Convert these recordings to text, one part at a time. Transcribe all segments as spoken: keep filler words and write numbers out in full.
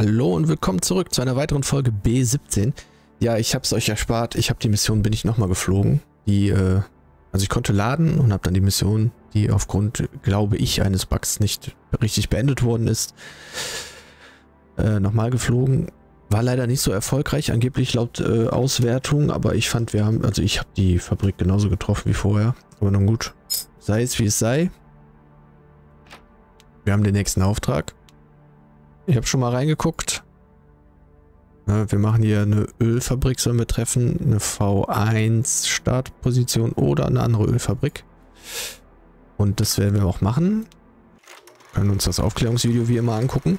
Hallo und willkommen zurück zu einer weiteren Folge B siebzehn. Ja, ich habe es euch erspart. Ich habe die Mission, bin ich nochmal geflogen. Die, äh, also ich konnte laden und habe dann die Mission, die aufgrund, glaube ich, eines Bugs nicht richtig beendet worden ist, äh, nochmal geflogen. War leider nicht so erfolgreich, angeblich laut äh, Auswertung, aber ich fand, wir haben, also ich habe die Fabrik genauso getroffen wie vorher. Aber nun gut, sei es wie es sei. Wir haben den nächsten Auftrag. Ich habe schon mal reingeguckt. Na, wir machen hier eine Ölfabrik, sollen wir treffen. Eine V eins Startposition oder eine andere Ölfabrik. Und das werden wir auch machen. Wir können uns das Aufklärungsvideo wie immer angucken.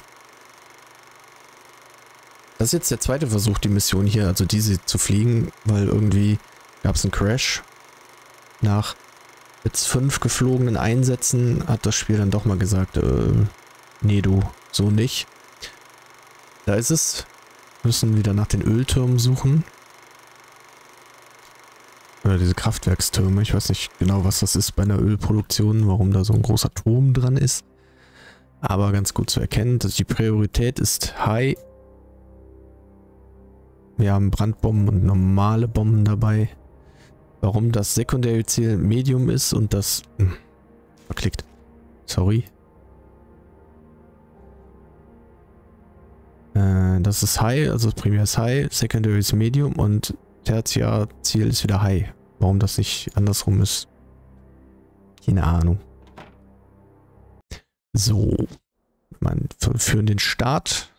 Das ist jetzt der zweite Versuch, die Mission hier, also diese zu fliegen, weil irgendwie gab es einen Crash. Nach jetzt fünf geflogenen Einsätzen hat das Spiel dann doch mal gesagt, äh, nee du, so nicht. Da ist es. Müssen wieder nach den Öltürmen suchen. Oder diese Kraftwerkstürme. Ich weiß nicht genau, was das ist bei einer Ölproduktion, warum da so ein großer Turm dran ist. Aber ganz gut zu erkennen, dass die Priorität ist high. Wir haben Brandbomben und normale Bomben dabei. Warum das sekundäre Ziel Medium ist und das... Hm, verklickt. Sorry. Das ist High, also das Primär ist High, Secondary ist Medium und Tertiärziel ist wieder High. Warum das nicht andersrum ist, keine Ahnung. So, man führen den Start.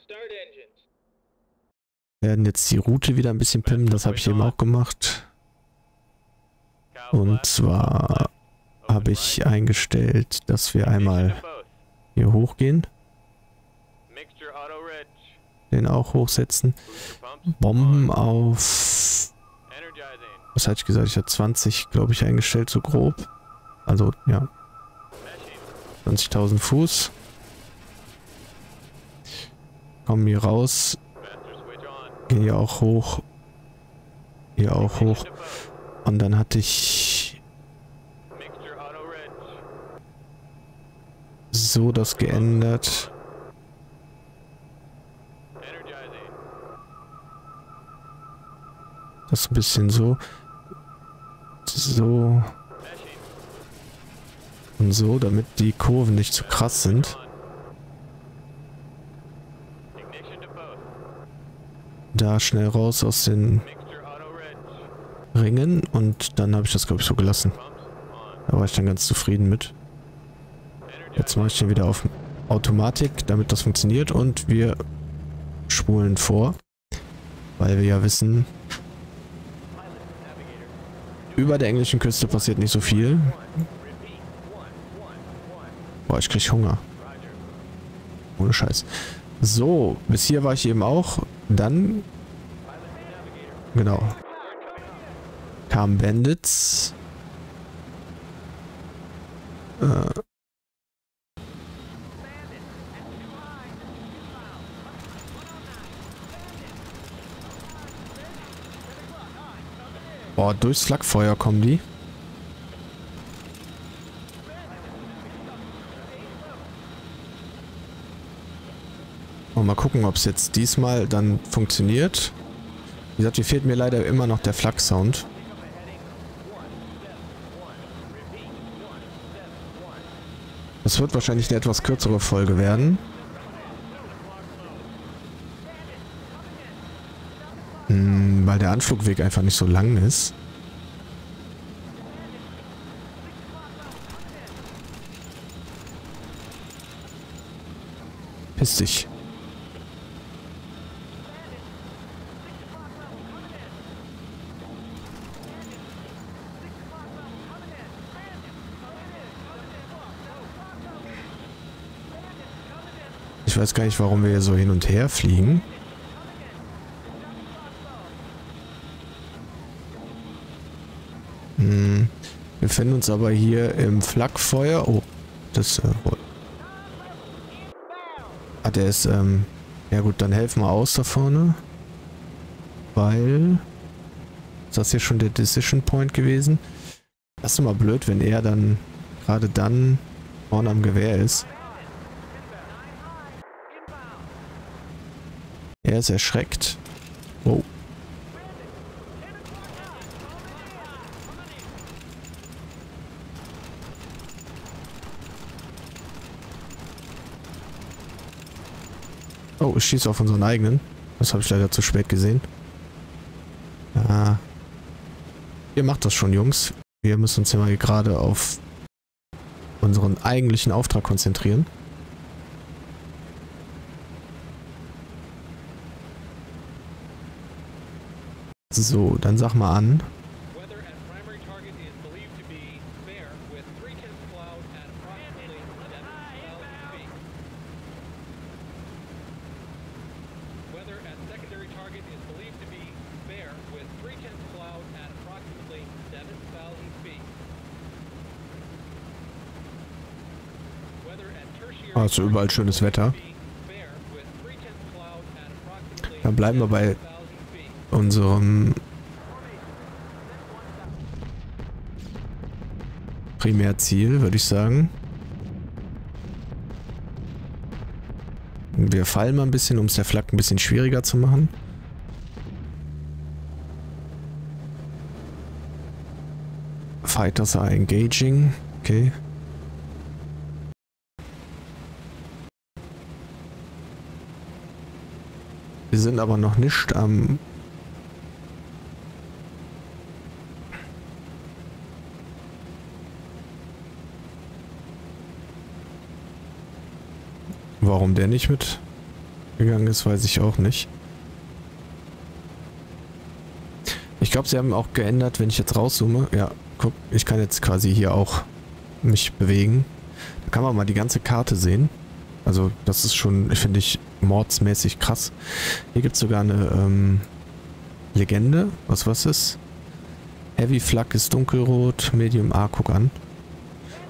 Werden jetzt die Route wieder ein bisschen pimmen, das habe ich eben auch gemacht. Und zwar habe ich eingestellt, dass wir einmal hier hochgehen. Den auch hochsetzen. Bomben auf... Was hatte ich gesagt? Ich hatte zwanzig, glaube ich, eingestellt, so grob. Also, ja. zwanzigtausend Fuß. Kommen hier raus. Gehen hier auch hoch. Hier auch hoch. Und dann hatte ich... So, das geändert... Das ein bisschen so. So. Und so, damit die Kurven nicht zu krass sind. Da schnell raus aus den Ringen. Und dann habe ich das, glaube ich, so gelassen. Da war ich dann ganz zufrieden mit. Jetzt mache ich den wieder auf Automatik, damit das funktioniert. Und wir spulen vor. Weil wir ja wissen... Über der englischen Küste passiert nicht so viel. Boah, ich krieg Hunger. Ohne Scheiß. So, bis hier war ich eben auch. Dann... Genau. Kamen Bandits. Äh... Boah, durchs Flakfeuer kommen die. Und mal gucken, ob es jetzt diesmal dann funktioniert. Wie gesagt, hier fehlt mir leider immer noch der Flak-Sound. Das wird wahrscheinlich eine etwas kürzere Folge werden. Weil der Anflugweg einfach nicht so lang ist. Piss dich. Ich weiß gar nicht, warum wir hier so hin und her fliegen. Wir befinden uns aber hier im Flakfeuer. Oh, das... Äh, ah, der ist... Ähm, ja gut, dann helfen wir aus da vorne. Weil... Ist das hier schon der Decision Point gewesen? Das ist immer blöd, wenn er dann... Gerade dann... Vorne am Gewehr ist. Er ist erschreckt. Wow. Oh, ich schieße auf unseren eigenen. Das habe ich leider zu spät gesehen. Ah. Ihr macht das schon, Jungs. Wir müssen uns ja mal gerade auf unseren eigentlichen Auftrag konzentrieren. So, dann sag mal an. Also überall schönes Wetter. Dann bleiben wir bei unserem Primärziel, würde ich sagen. Wir fallen mal ein bisschen, um es der Flak ein bisschen schwieriger zu machen. Fighters are engaging. Okay. Wir sind aber noch nicht am... Warum der nicht mitgegangen ist, weiß ich auch nicht. Ich glaube, sie haben auch geändert, wenn ich jetzt rauszoome. Ja, guck, ich kann jetzt quasi hier auch mich bewegen. Da kann man mal die ganze Karte sehen. Also das ist schon, finde ich, mordsmäßig krass. Hier gibt es sogar eine ähm, Legende. Was was ist? Heavy Flak ist dunkelrot, Medium A, guck an.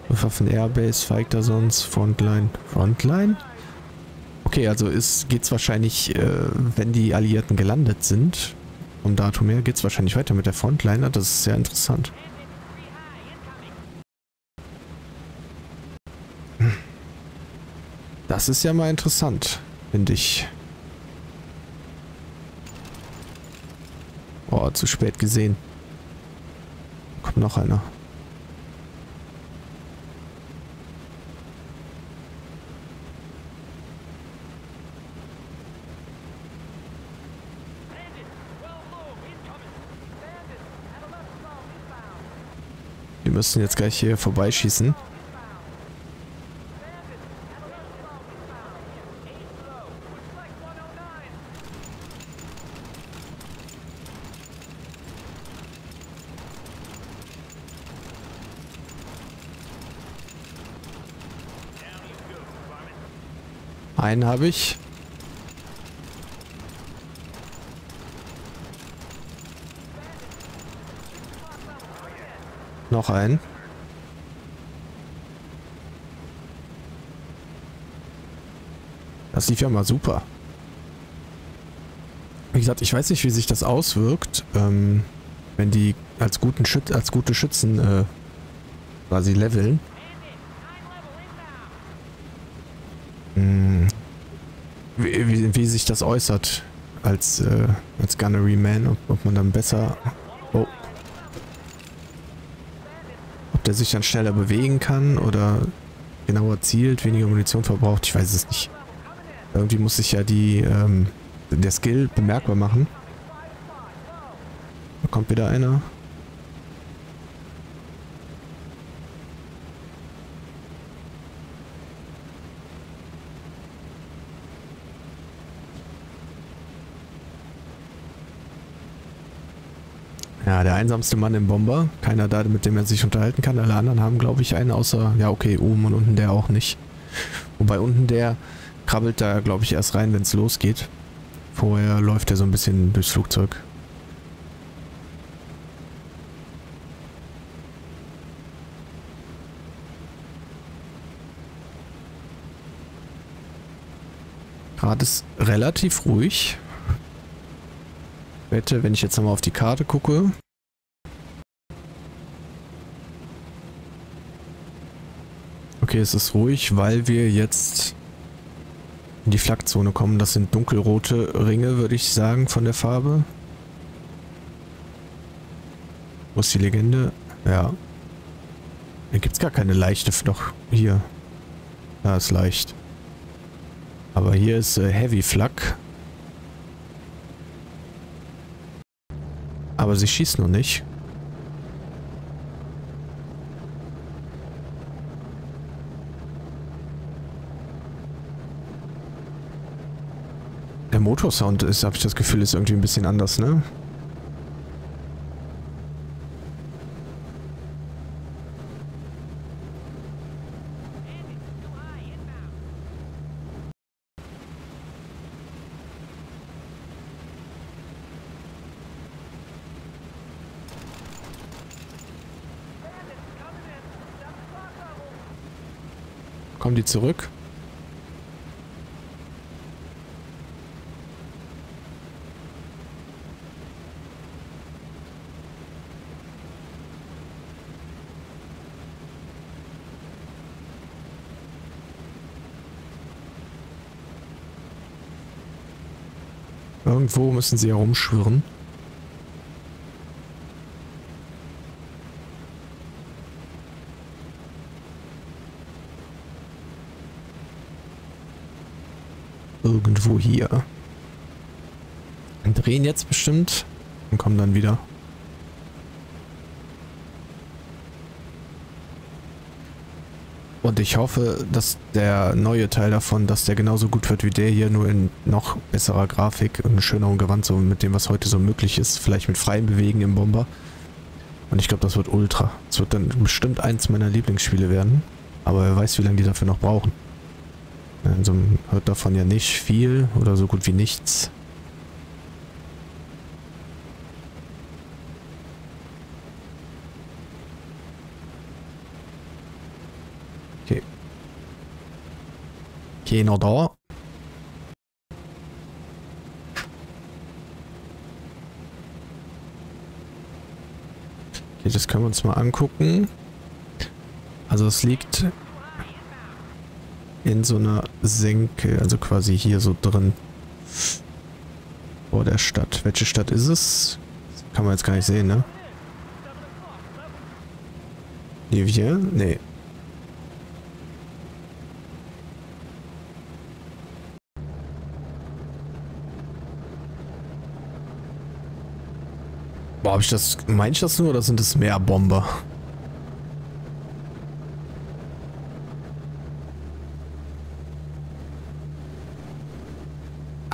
Waffen Airbase, Fighter sonst, Frontline. Frontline? Okay, also ist, geht's wahrscheinlich, äh, wenn die Alliierten gelandet sind, um Datum her, geht's wahrscheinlich weiter mit der Frontline. Das ist sehr interessant. Das ist ja mal interessant. Finde ich. Oh, zu spät gesehen. Da kommt noch einer. Wir müssen jetzt gleich hier vorbeischießen. Einen habe ich. Noch einen. Das lief ja mal super. Wie gesagt, ich weiß nicht, wie sich das auswirkt, ähm, wenn die als, guten Schüt als gute Schützen äh, quasi leveln. Wie, wie, wie sich das äußert als, äh, als Gunnery Man, ob, ob man dann besser... Oh. Ob der sich dann schneller bewegen kann oder genauer zielt, weniger Munition verbraucht, ich weiß es nicht. Irgendwie muss sich ja die, ähm, der Skill bemerkbar machen. Da kommt wieder einer. Ja, der einsamste Mann im Bomber. Keiner da, mit dem er sich unterhalten kann. Alle anderen haben, glaube ich, einen, außer... Ja, okay, oben und unten der auch nicht. Wobei unten der krabbelt da, glaube ich, erst rein, wenn es losgeht. Vorher läuft er so ein bisschen durchs Flugzeug. Gerade ist relativ ruhig. Wette, wenn ich jetzt nochmal auf die Karte gucke. Okay, es ist ruhig, weil wir jetzt in die Flakzone kommen. Das sind dunkelrote Ringe, würde ich sagen, von der Farbe. Wo ist die Legende? Ja. Hier gibt es gar keine leichte noch hier. Da ist leicht. Aber hier ist äh, Heavy Flak. Aber sie schießt noch nicht. Der Motorsound ist, habe ich das Gefühl, ist irgendwie ein bisschen anders, ne? Kommen die zurück? Irgendwo müssen sie herumschwirren. Irgendwo hier. Und drehen jetzt bestimmt und kommen dann wieder. Und ich hoffe, dass der neue Teil davon, dass der genauso gut wird wie der hier, nur in noch besserer Grafik und schönerem Gewand, so mit dem, was heute so möglich ist. Vielleicht mit freiem Bewegen im Bomber. Und ich glaube, das wird ultra. Das wird dann bestimmt eins meiner Lieblingsspiele werden. Aber wer weiß, wie lange die dafür noch brauchen. Also man hört davon ja nicht viel oder so gut wie nichts. Okay. Keiner da. Okay, das können wir uns mal angucken. Also es liegt in so einer Senke, also quasi hier so drin. Vor der Stadt. Welche Stadt ist es? Das kann man jetzt gar nicht sehen, ne? Livier? Nee. Boah, hab ich das, meine ich das nur oder sind es mehr Bomber?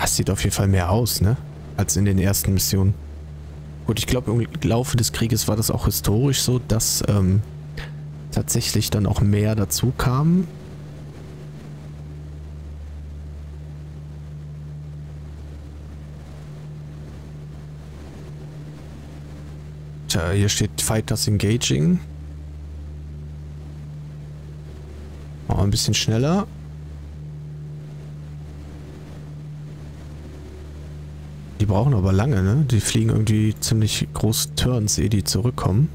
Sieht auf jeden Fall mehr aus, ne? Als in den ersten Missionen. Gut, ich glaube, im Laufe des Krieges war das auch historisch so, dass ähm, tatsächlich dann auch mehr dazu kam. Tja, hier steht Fighters Engaging. Machen wir ein bisschen schneller. Die brauchen aber lange, ne? Die fliegen irgendwie ziemlich große Turns, ehe die zurückkommen.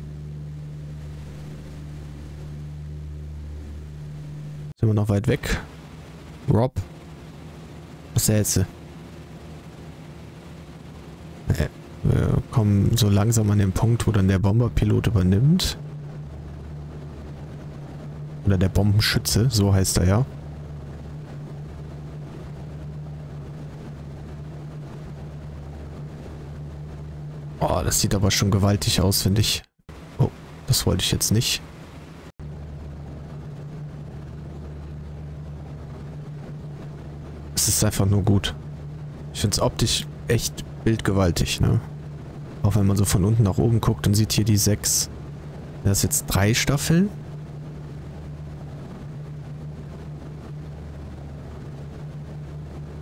Sind wir noch weit weg? Rob? Was hältst du? Nee. Wir kommen so langsam an den Punkt, wo dann der Bomberpilot übernimmt. Oder der Bombenschütze, so heißt er ja. Oh, das sieht aber schon gewaltig aus, finde ich. Oh, das wollte ich jetzt nicht. Es ist einfach nur gut. Ich finde es optisch echt bildgewaltig, ne? Auch wenn man so von unten nach oben guckt und sieht hier die sechs. Das ist jetzt drei Staffeln.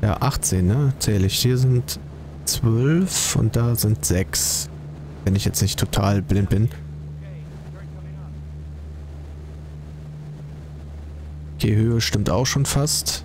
Ja, achtzehn, ne? Zähle ich. Hier sind zwölf und da sind sechs. Wenn ich jetzt nicht total blind bin. Okay, Höhe stimmt auch schon fast.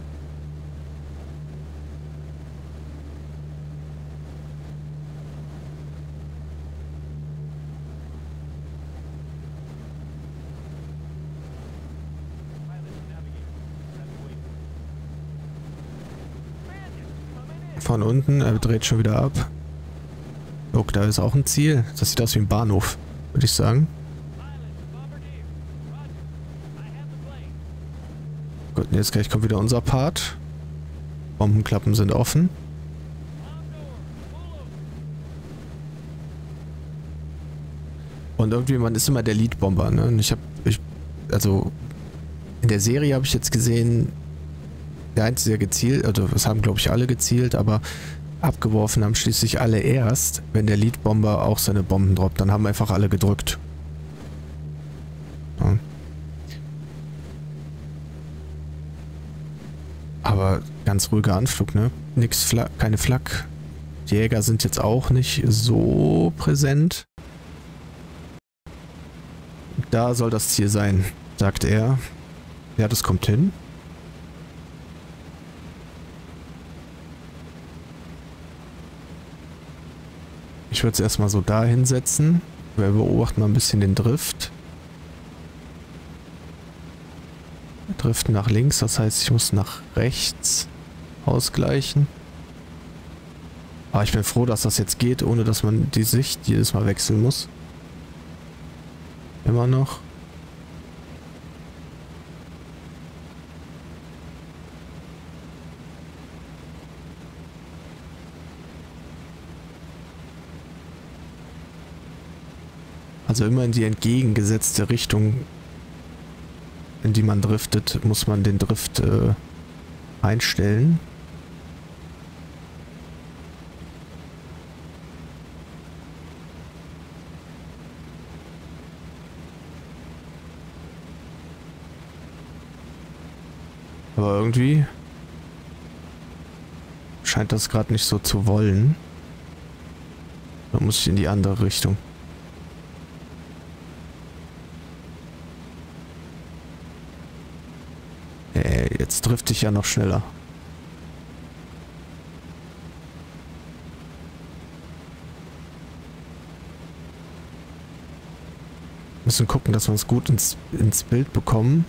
Von unten, er dreht schon wieder ab. Guck, da ist auch ein Ziel. Das sieht aus wie ein Bahnhof, würde ich sagen. Gut, jetzt gleich kommt wieder unser Part. Bombenklappen sind offen. Und irgendwie, man ist immer der Lead-Bomber, ne? Und ich habe, ich, also in der Serie habe ich jetzt gesehen, der Einzige, der gezielt, also das haben glaube ich alle gezielt, aber abgeworfen haben schließlich alle erst, wenn der Lead-Bomber auch seine Bomben droppt. Dann haben einfach alle gedrückt. Ja. Aber ganz ruhiger Anflug, ne? Nix, Fla keine Flak. Die Jäger sind jetzt auch nicht so präsent. Da soll das Ziel sein, sagt er. Ja, das kommt hin. Ich würde es erstmal so da hinsetzen. Wir beobachten mal ein bisschen den Drift. Wir driften nach links, das heißt, ich muss nach rechts ausgleichen. Aber ich bin froh, dass das jetzt geht, ohne dass man die Sicht jedes Mal wechseln muss. Immer noch. Also immer in die entgegengesetzte Richtung, in die man driftet, muss man den Drift äh, einstellen. Aber irgendwie scheint das gerade nicht so zu wollen. Da muss ich in die andere Richtung. Ey, jetzt drifte ich ja noch schneller. Müssen gucken, dass wir es gut ins, ins Bild bekommen.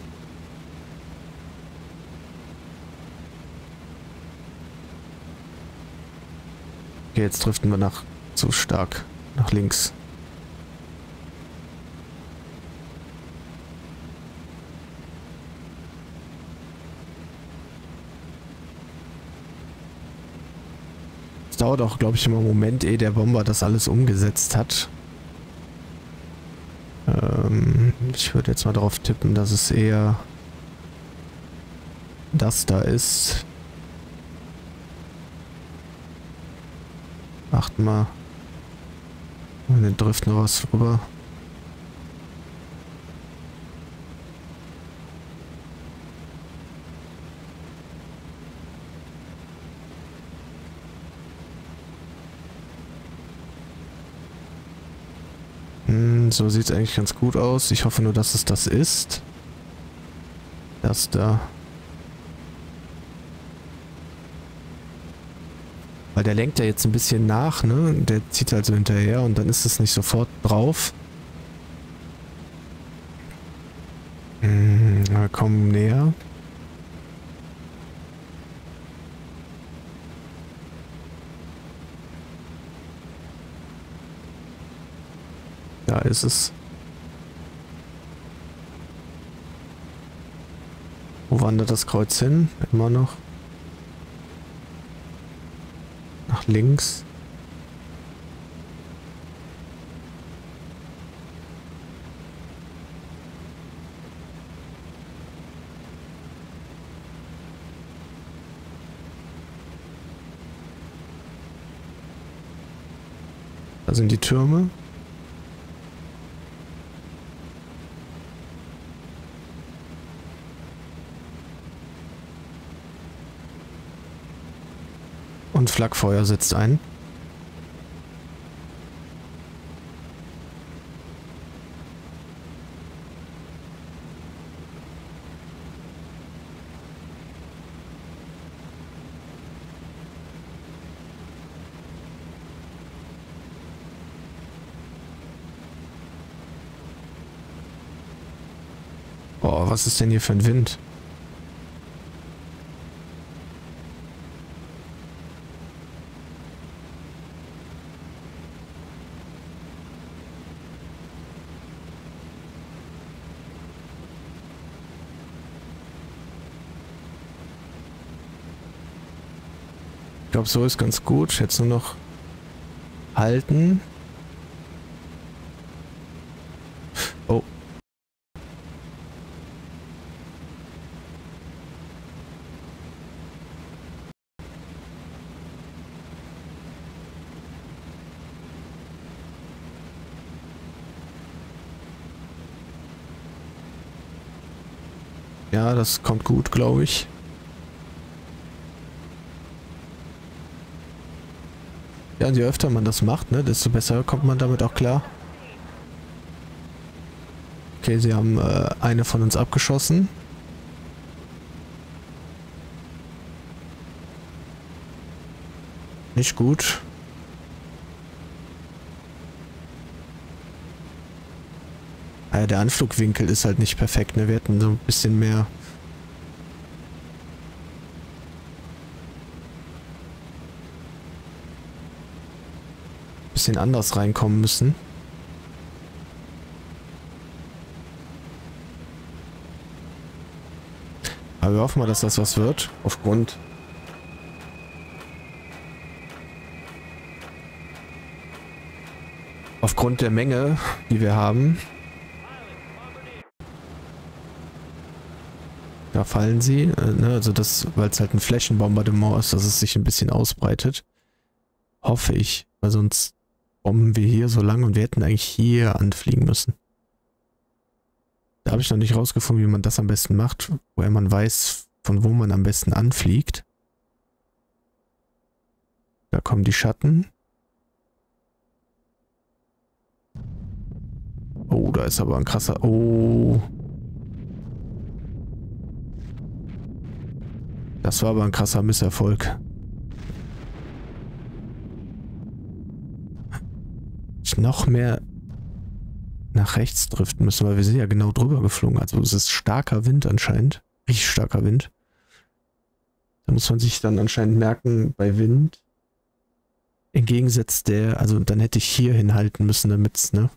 Okay, jetzt driften wir nach zu stark nach links. Es dauert auch, glaube ich, immer einen Moment, ehe der Bomber das alles umgesetzt hat. Ähm, ich würde jetzt mal darauf tippen, dass es eher das da ist. Achten mal. Und dann drift noch was rüber. Hm, so sieht es eigentlich ganz gut aus. Ich hoffe nur, dass es das ist. Das da. Weil der lenkt ja jetzt ein bisschen nach, ne? Der zieht halt so hinterher und dann ist es nicht sofort drauf. Hm, wir kommen näher. Da ist es. Wo wandert das Kreuz hin? Immer noch. Links. Da sind die Türme. Und Flakfeuer setzt ein. Boah, was ist denn hier für ein Wind? glaube, so ist ganz gut. Jetzt nur noch halten. Oh. Ja, das kommt gut, glaube ich. Ja, und je öfter man das macht, ne, desto besser kommt man damit auch klar. Okay, sie haben äh, eine von uns abgeschossen. Nicht gut. Ja, der Anflugwinkel ist halt nicht perfekt, ne? Wir hätten so ein bisschen mehr... bisschen anders reinkommen müssen. Aber wir hoffen mal, dass das was wird. Aufgrund... Aufgrund der Menge, die wir haben... Da fallen sie, also das, weil es halt ein Flächenbombardement ist, dass es sich ein bisschen ausbreitet. Hoffe ich, weil sonst bomben wir hier so lange und wir hätten eigentlich hier anfliegen müssen. Da habe ich noch nicht rausgefunden, wie man das am besten macht, woher man weiß, von wo man am besten anfliegt. Da kommen die Schatten. Oh, da ist aber ein krasser... Oh... Das war aber ein krasser Misserfolg. Ich noch mehr nach rechts driften müssen, weil wir sind ja genau drüber geflogen. Also es ist starker Wind anscheinend. Richtig starker Wind. Da muss man sich dann anscheinend merken, bei Wind. Im Gegensatz der, also dann hätte ich hier hinhalten müssen, damit es, ne?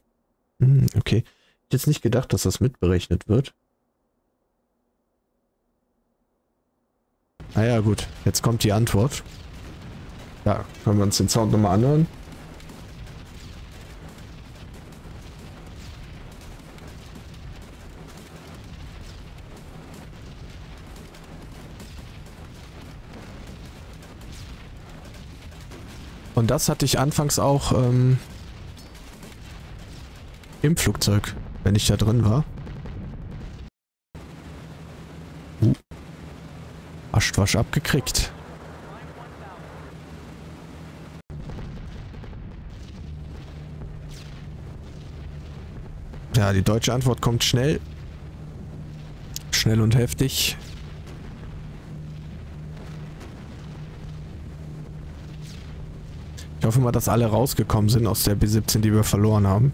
Hm, okay. Ich hätte jetzt nicht gedacht, dass das mitberechnet wird. Ah ja, gut. Jetzt kommt die Antwort. Ja, können wir uns den Sound nochmal anhören. Und das hatte ich anfangs auch ähm, im Flugzeug, wenn ich da drin war. Uh. Wasch abgekriegt. Ja, die deutsche Antwort kommt schnell. Schnell und heftig. Ich hoffe mal, dass alle rausgekommen sind aus der B siebzehn, die wir verloren haben.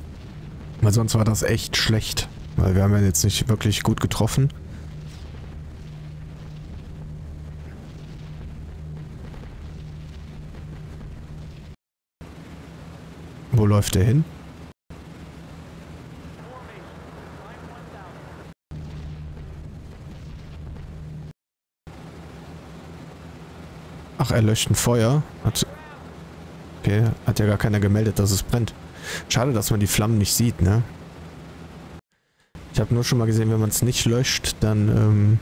Weil sonst war das echt schlecht. Weil wir haben ja jetzt nicht wirklich gut getroffen. Wo läuft der hin? Ach, er löscht ein Feuer. Hat, okay, hat ja gar keiner gemeldet, dass es brennt. Schade, dass man die Flammen nicht sieht, ne? Ich habe nur schon mal gesehen, wenn man es nicht löscht, dann ähm,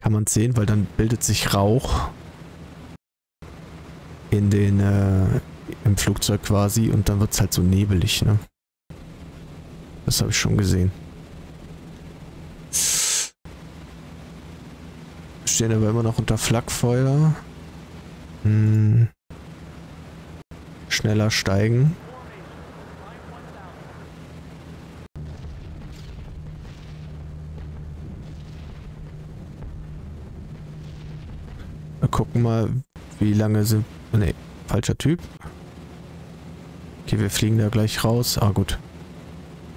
kann man es sehen, weil dann bildet sich Rauch in den... Äh, im Flugzeug quasi und dann wird es halt so nebelig, ne? Das habe ich schon gesehen. Wir stehen aber immer noch unter Flakfeuer. Hm. Schneller steigen. Wir gucken mal, wie lange sind... Ne, falscher Typ. Okay, wir fliegen da gleich raus. Ah, gut.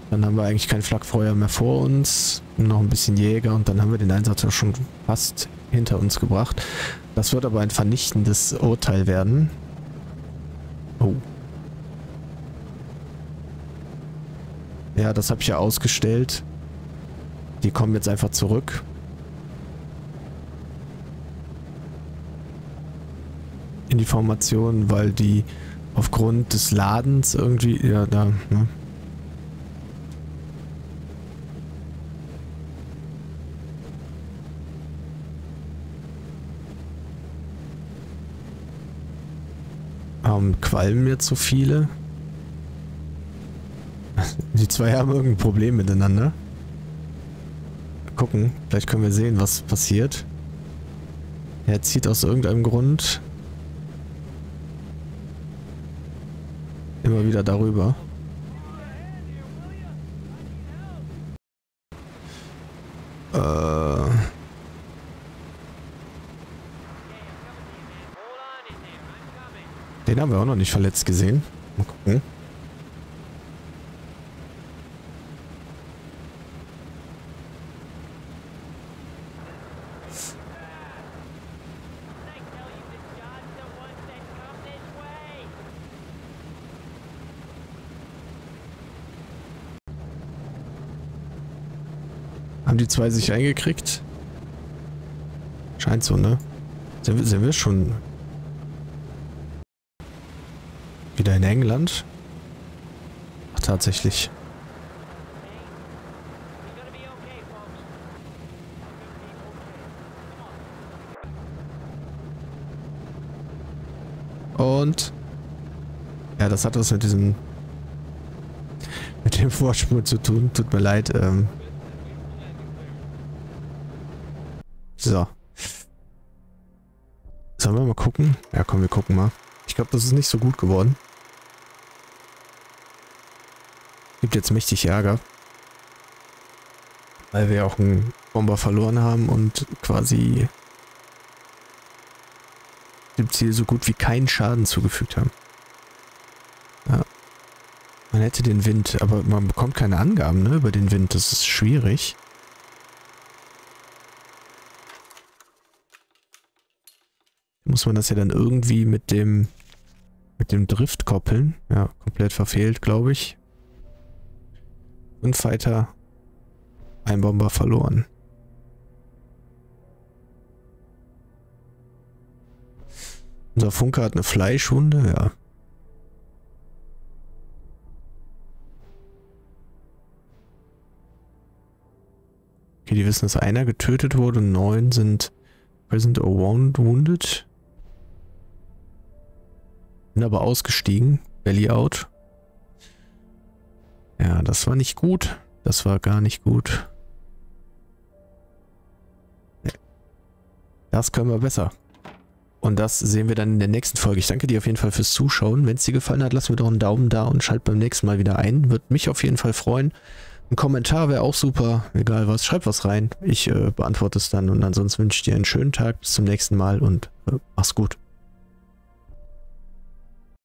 Dann haben wir eigentlich kein Flakfeuer mehr vor uns. Noch ein bisschen Jäger und dann haben wir den Einsatz auch schon fast hinter uns gebracht. Das wird aber ein vernichtendes Urteil werden. Oh. Ja, das habe ich ja ausgestellt. Die kommen jetzt einfach zurück. in die Formation, weil die aufgrund des Ladens irgendwie, ja, da, ne? Ähm, qualmen mir zu viele? Die zwei haben irgendein Problem miteinander. Gucken, vielleicht können wir sehen, was passiert. Er zieht aus irgendeinem Grund immer wieder darüber. Äh. Den haben wir auch noch nicht verletzt gesehen. Mal gucken. Haben die zwei sich eingekriegt? Scheint so, ne? Sind wir, sind wir schon wieder in England? Ach, tatsächlich. Und? Ja, das hat was mit diesem... mit dem Vorsprung zu tun. Tut mir leid, ähm... So. Sollen wir mal gucken? Ja, komm, wir gucken mal. Ich glaube, das ist nicht so gut geworden. Gibt jetzt mächtig Ärger. Weil wir auch einen Bomber verloren haben und quasi dem Ziel so gut wie keinen Schaden zugefügt haben. Ja. Man hätte den Wind, aber man bekommt keine Angaben, ne, über den Wind. Das ist schwierig. Muss man das ja dann irgendwie mit dem mit dem Drift koppeln. Ja, komplett verfehlt, glaube ich. Ein Fighter, ein Bomber verloren. Unser Funker hat eine Fleischwunde, ja. Okay, die wissen, dass einer getötet wurde und neun sind present or wounded. Aber ausgestiegen. Belly out. Ja, das war nicht gut. Das war gar nicht gut. Das können wir besser. Und das sehen wir dann in der nächsten Folge. Ich danke dir auf jeden Fall fürs Zuschauen. Wenn es dir gefallen hat, lass mir doch einen Daumen da und schalt beim nächsten Mal wieder ein. Würde mich auf jeden Fall freuen. Ein Kommentar wäre auch super. Egal was. Schreib was rein. Ich äh, beantworte es dann. Und ansonsten wünsche ich dir einen schönen Tag. Bis zum nächsten Mal und äh, mach's gut.